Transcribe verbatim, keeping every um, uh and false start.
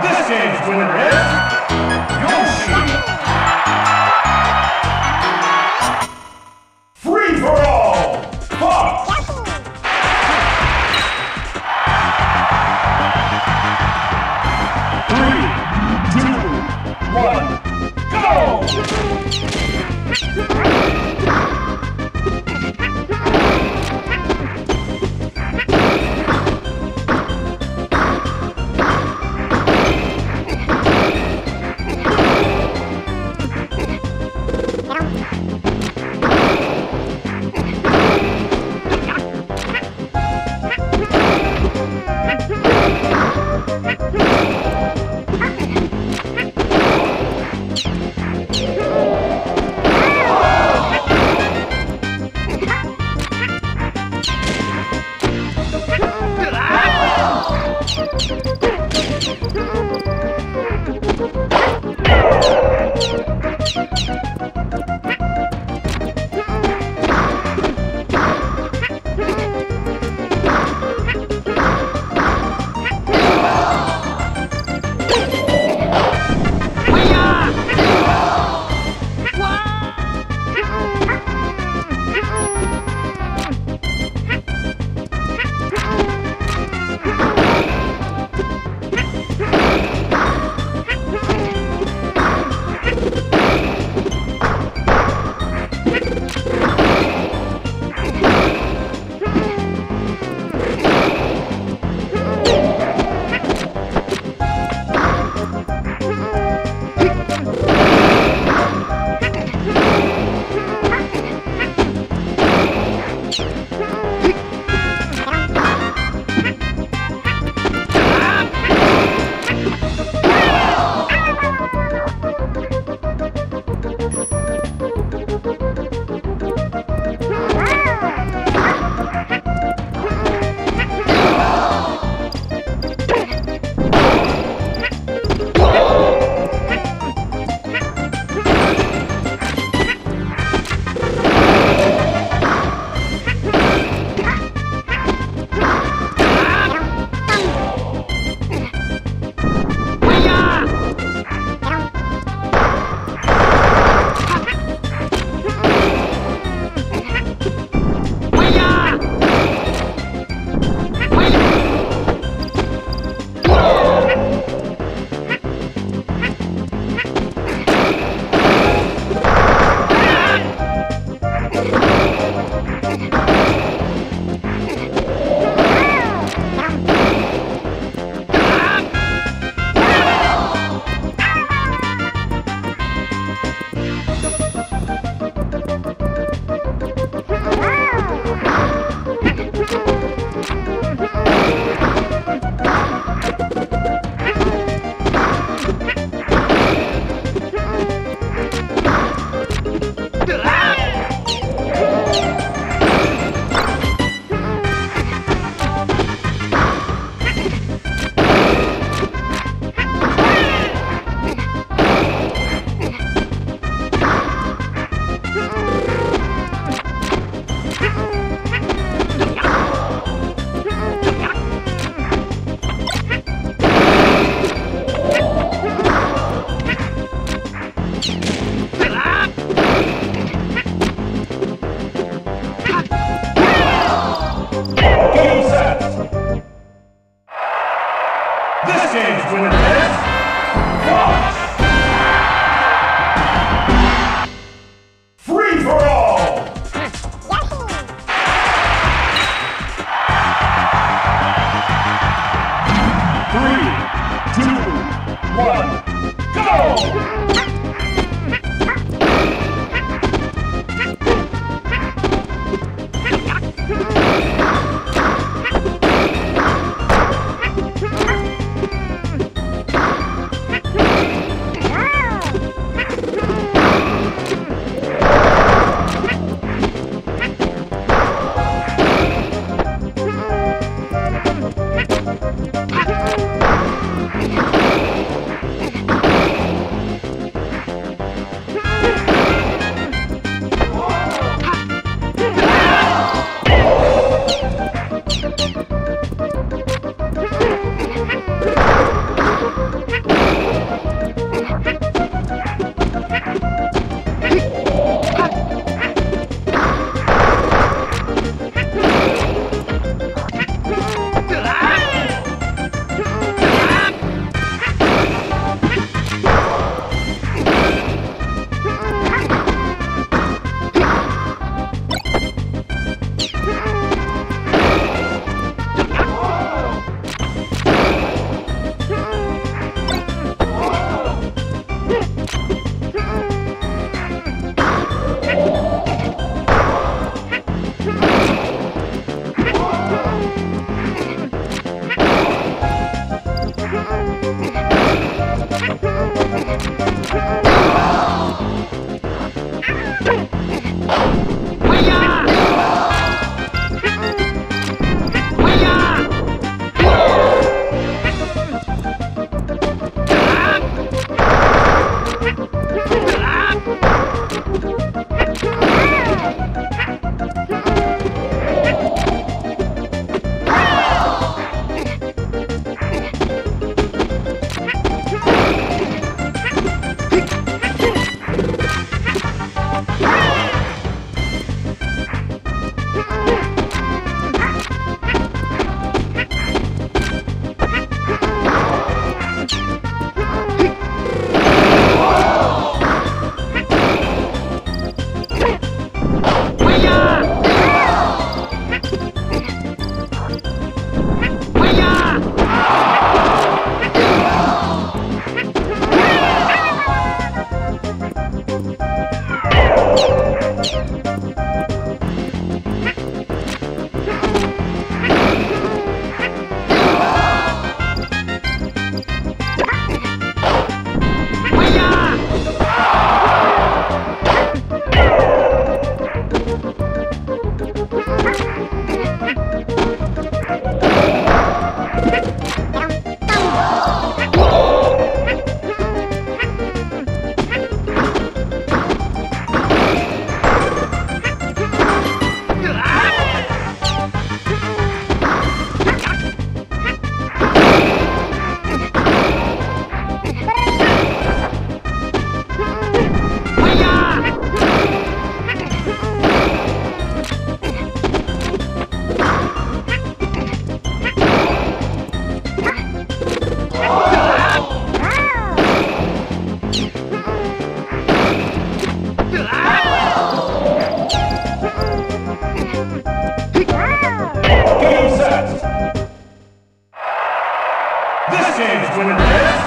This game's winner is Yoshi! Free for all! Fox! Three, two, one, go! Let's go. This game's winner is